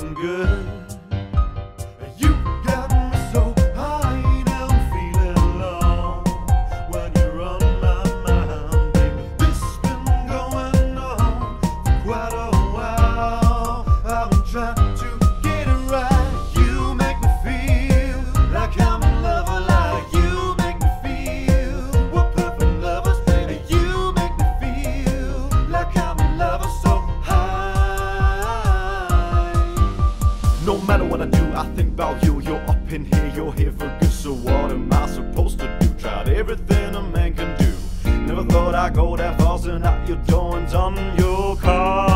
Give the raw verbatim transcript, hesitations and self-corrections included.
looking good. No matter what I do, I think about you. You're up in here, you're here for good. So what am I supposed to do? Tried everything a man can do. Never thought I'd go that far, and out your door and on your car.